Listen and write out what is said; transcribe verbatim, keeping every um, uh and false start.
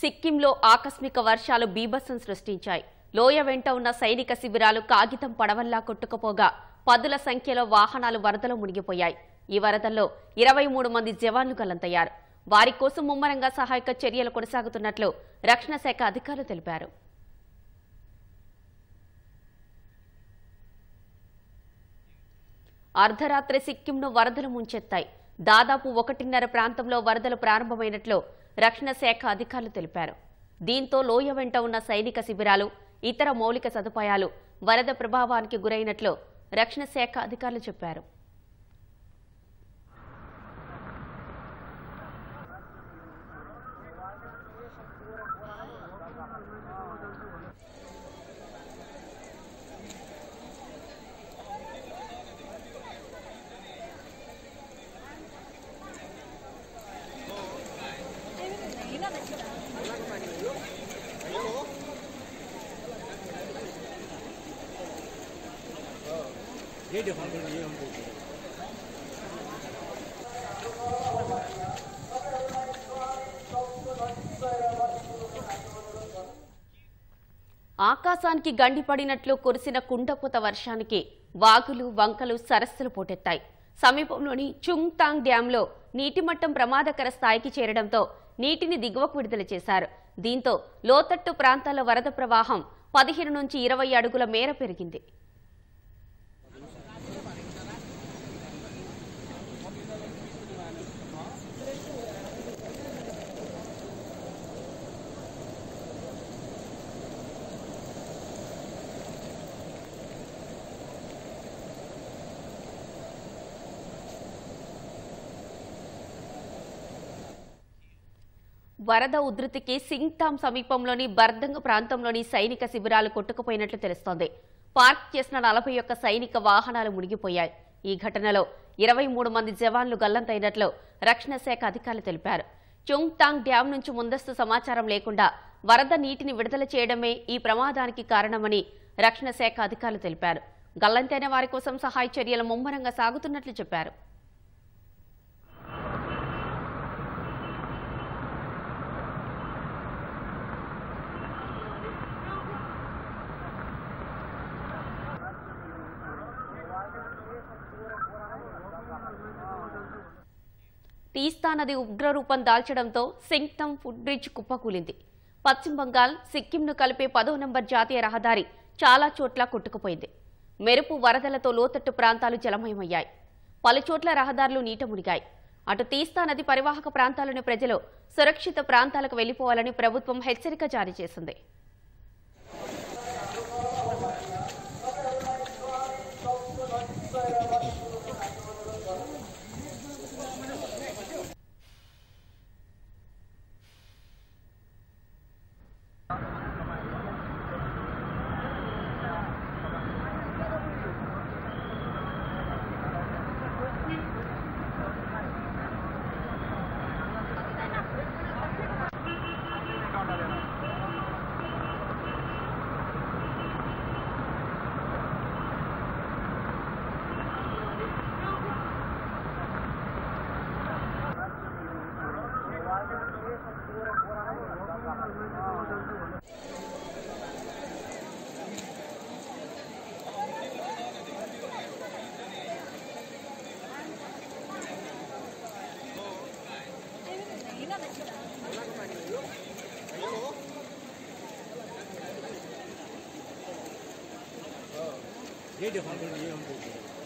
సిక్కింలో ఆకస్మిక వర్షాలు బీభత్సం సృష్టించాయి. లోయ వెంట ఉన్న సైనిక శిబిరాలు కాగితం పడవల్లా కొట్టుకుపోగా పదుల సంఖ్యలో వాహనాలు వరదలో మునిగిపోయాయి. ఈ వరదల్లో ఇరవై మూడు మంది జవాన్లు గల్లంతయ్యారు. వారి కోసం ముమ్మరంగా సహాయక చర్యలు కొనసాగుతున్నట్లు రక్షణ శాఖ అధికారులు తెలిపారు. అర్ధరాత్రి సిక్కింను వరదలు ముంచెత్తాయి. దాదాపు ఒకటిన్నర ప్రాంతంలో వరదలు ప్రారంభమైనట్లు రక్షణ శాఖ అధికారులు తెలిపారు. దీంతో లోయ వెంట ఉన్న సైనిక శిబిరాలు, ఇతర మౌలిక సదుపాయాలు వరద ప్రభావానికి గురైనట్లు రక్షణ శాఖ అధికారులు చెప్పారు. ये देखो हम ये हम ఆకాశానికి గండిపడినట్లు కురిసిన కుండపోత వర్షానికి వాగులు, వంకలు, సరస్సులు పోటెత్తాయి. సమీపంలోని చుంగ్తాంగ్ డ్యాంలో నీటి మట్టం ప్రమాదకర స్థాయికి చేరడంతో నీటిని దిగువకు విడుదల చేశారు. దీంతో లోతట్టు ప్రాంతాల వరద ప్రవాహం పదిహేను నుంచి ఇరవై అడుగుల మేర పెరిగింది. వరద ఉధృతికి సింగ్తామ్ సమీపంలోని బర్దంగ ప్రాంతంలోని సైనిక శిబిరాలు కొట్టుకుపోయినట్లు తెలుస్తోంది. పార్క్ చేసిన నలభై ఒక్క సైనిక వాహనాలు మునిగిపోయాయి. ఈ ఘటనలో ఇరవై మూడు మంది జవాన్లు గల్లంతైనట్లు రక్షణ శాఖ అధికారులు తెలిపారు. చుంగ్తాంగ్ డ్యాం నుంచి ముందస్తు సమాచారం లేకుండా వరద నీటిని విడుదల చేయడమే ఈ ప్రమాదానికి కారణమని రక్షణ శాఖ అధికారులు తెలిపారు. గల్లంతైన వారి కోసం సహాయ చర్యలు ముమ్మరంగా సాగుతున్నట్లు చెప్పారు. తీస్తా నది ఉగ్రరూపం దాల్చడంతో సింగ్తామ్ ఫుట్ బ్రిడ్జ్ కుప్పకూలింది. పశ్చిమ బంగాల్, సిక్కింను కలిపే పదో నంబర్ జాతీయ రహదారి చాలా చోట్ల కొట్టుకుపోయింది. మెరుపు వరదలతో లోతట్టు ప్రాంతాలు జలమయమయ్యాయి. పలుచోట్ల రహదారులు నీట మునిగాయి. అటు తీస్తా నది పరివాహక ప్రాంతాల్లోని ప్రజలు సురక్షిత ప్రాంతాలకు వెళ్లిపోవాలని ప్రభుత్వం హెచ్చరిక జారీ చేసింది. ये देखो हम ये हम